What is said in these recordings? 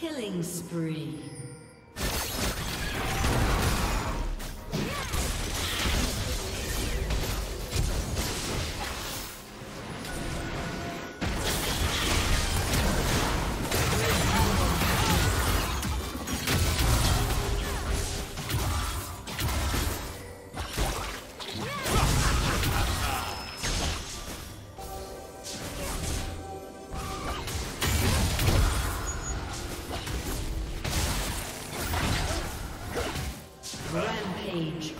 Killing spree. Rampage.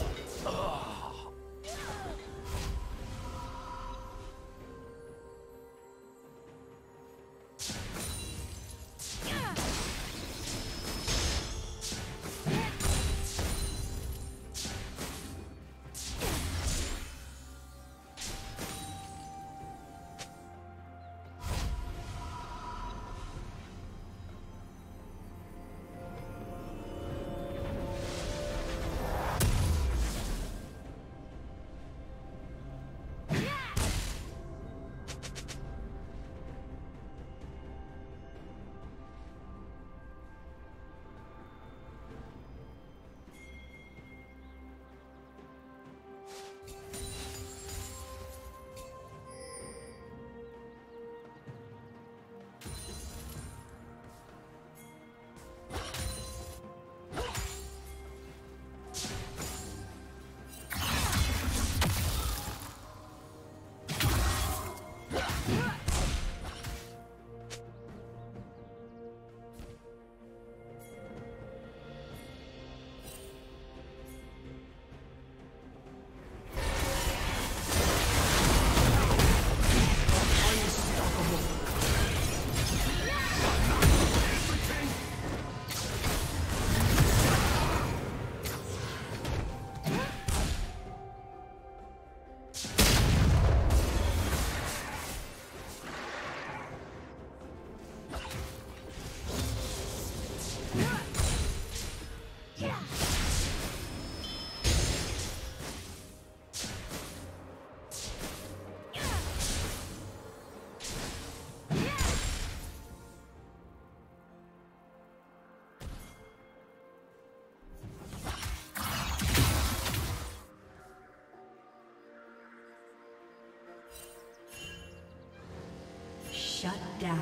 Shut down.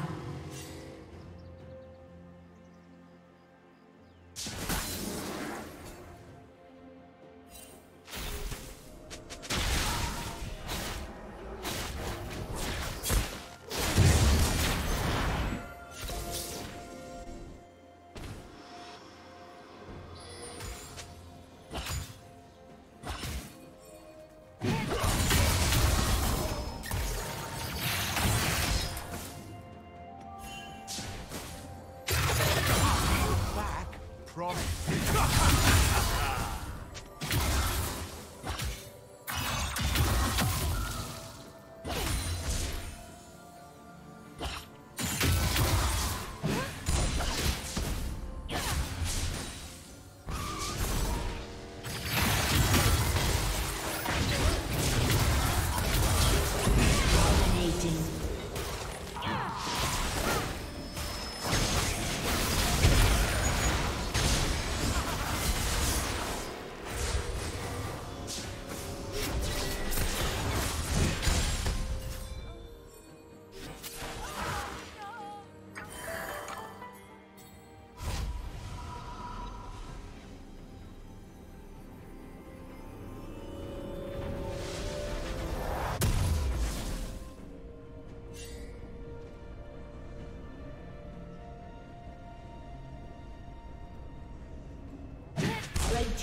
The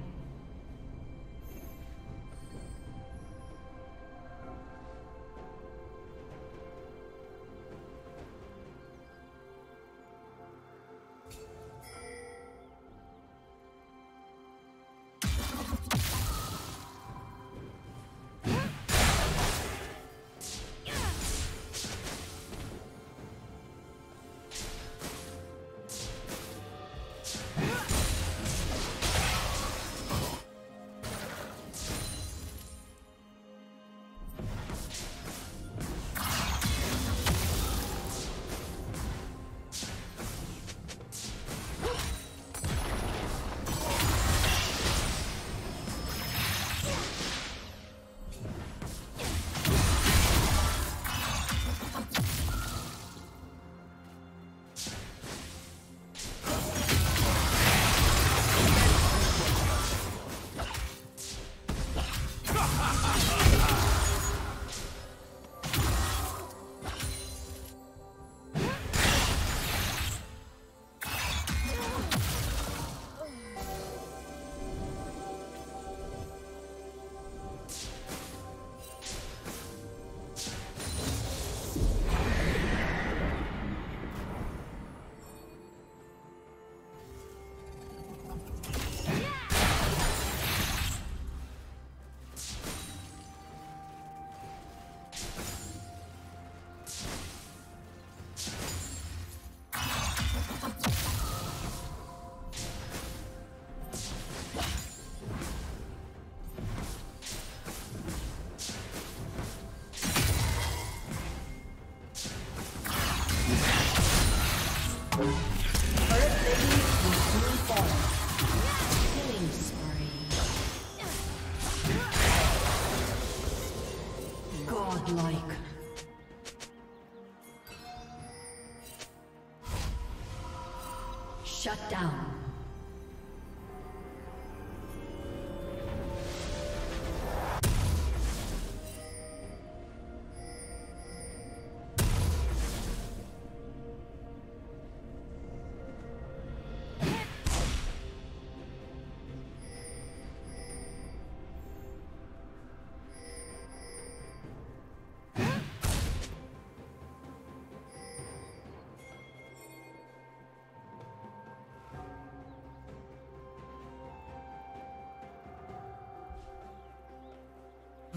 Shut down.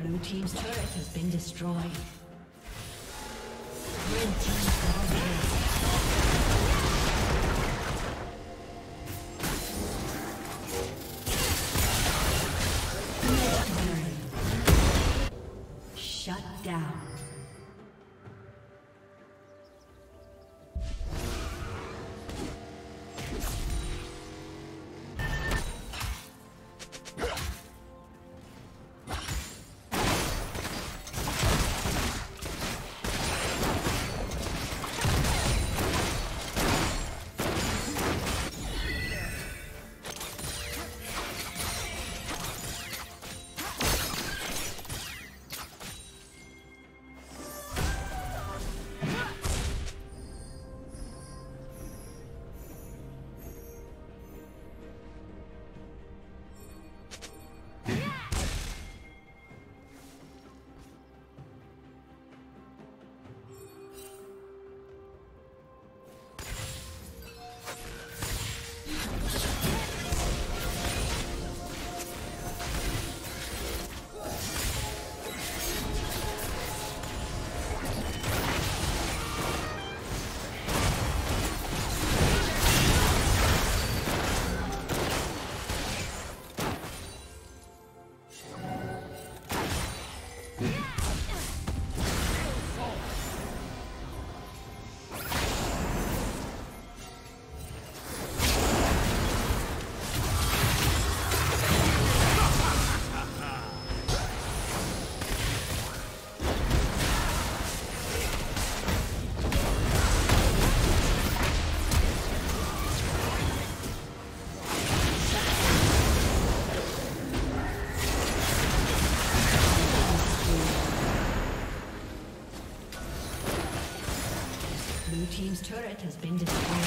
Blue Team's turret has been destroyed. Red Team's down. Shut down. Team's turret has been destroyed.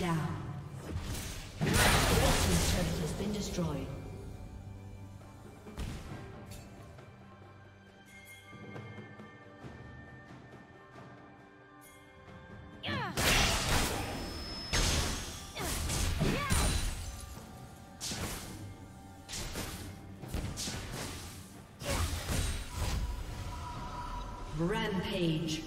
down. Red Team's turret has been destroyed. Rampage.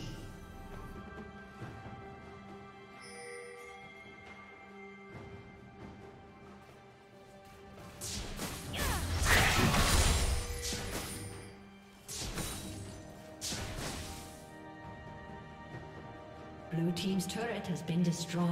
Blue Team's turret has been destroyed.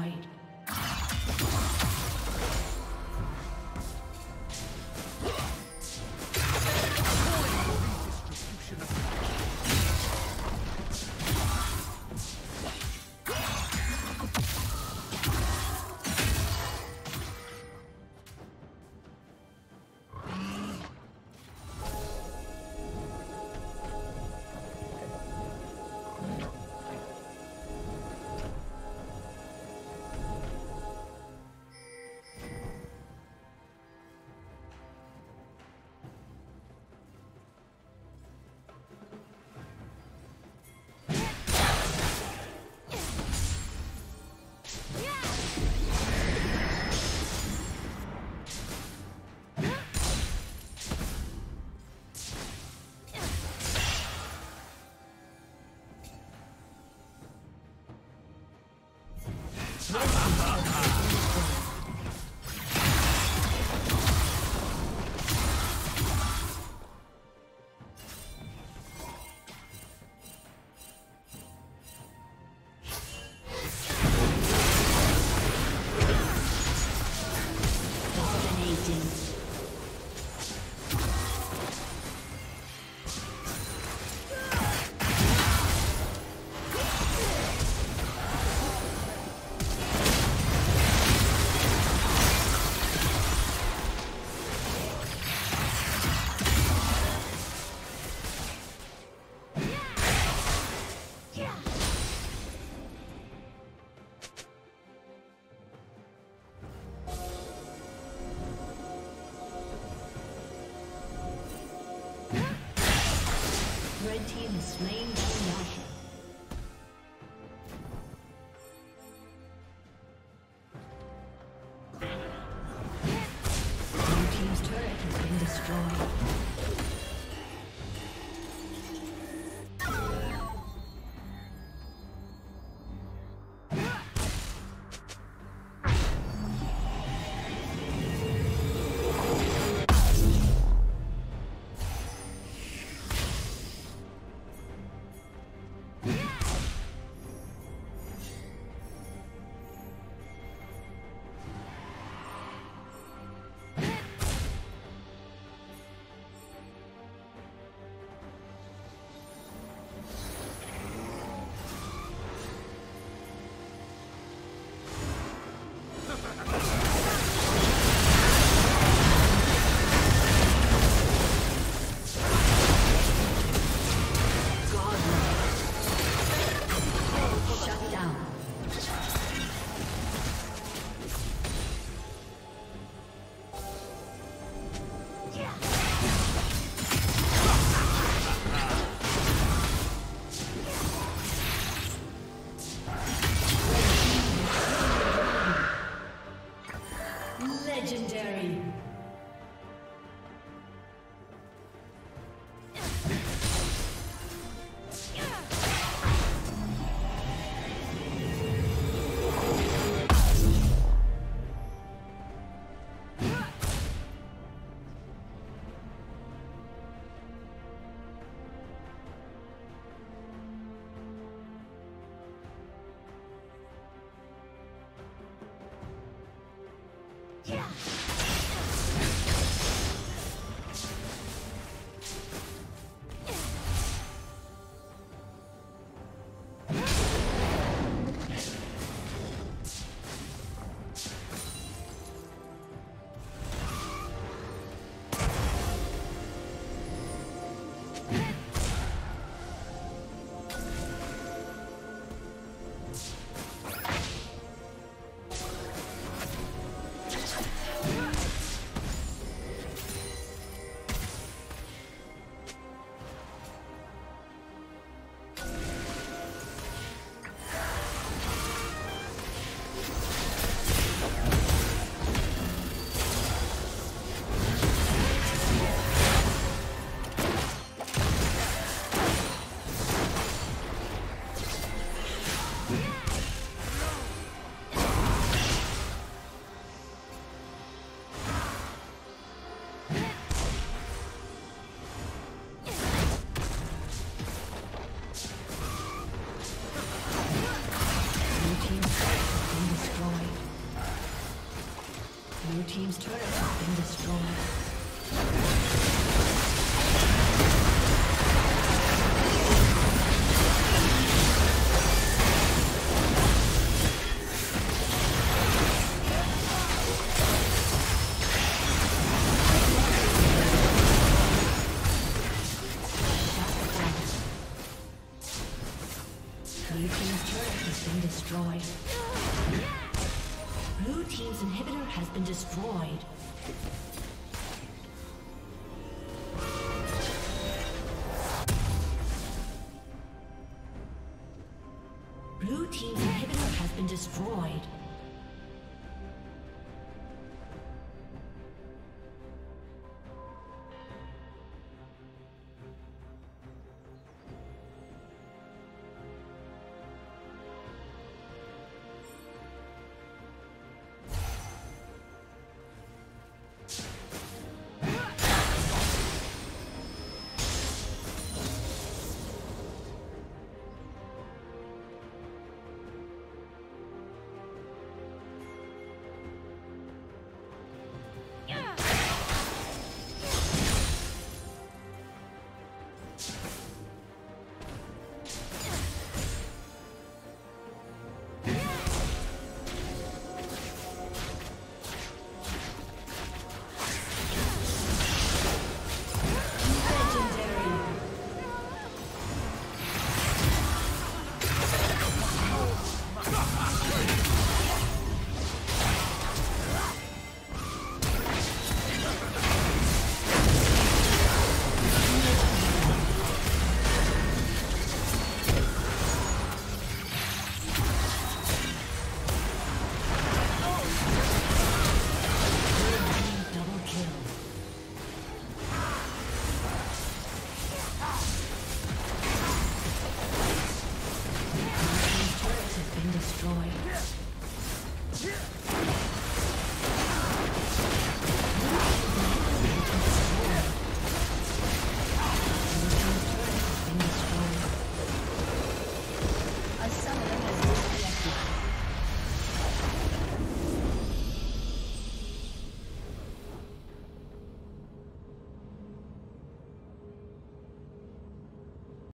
team's turret